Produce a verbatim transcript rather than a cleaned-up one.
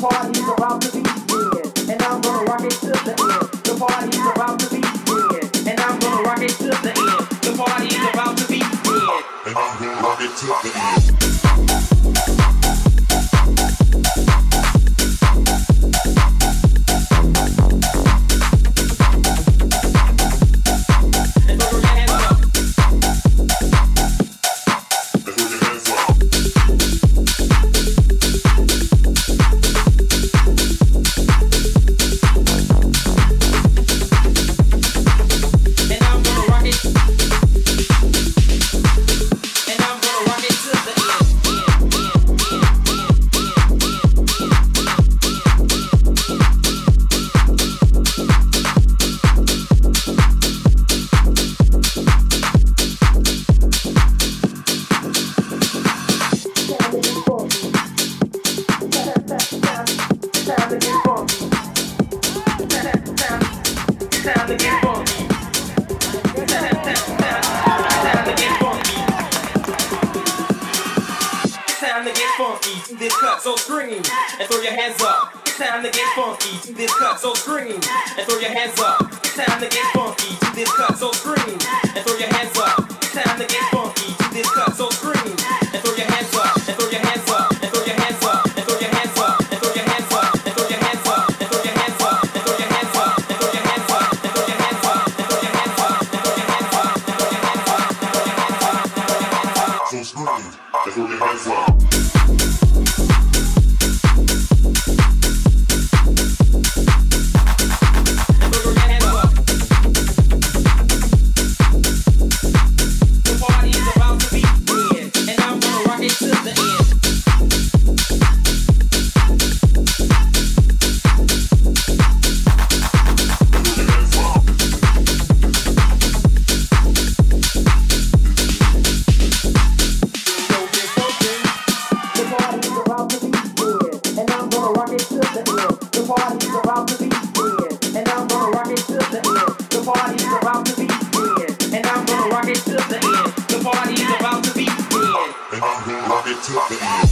party's about to begin, and I'm gonna rock it to the end. The party's about to begin, and I'm gonna rock it to the end. The party's about to begin, and I'm gonna rock it to the end. Rock it to the end.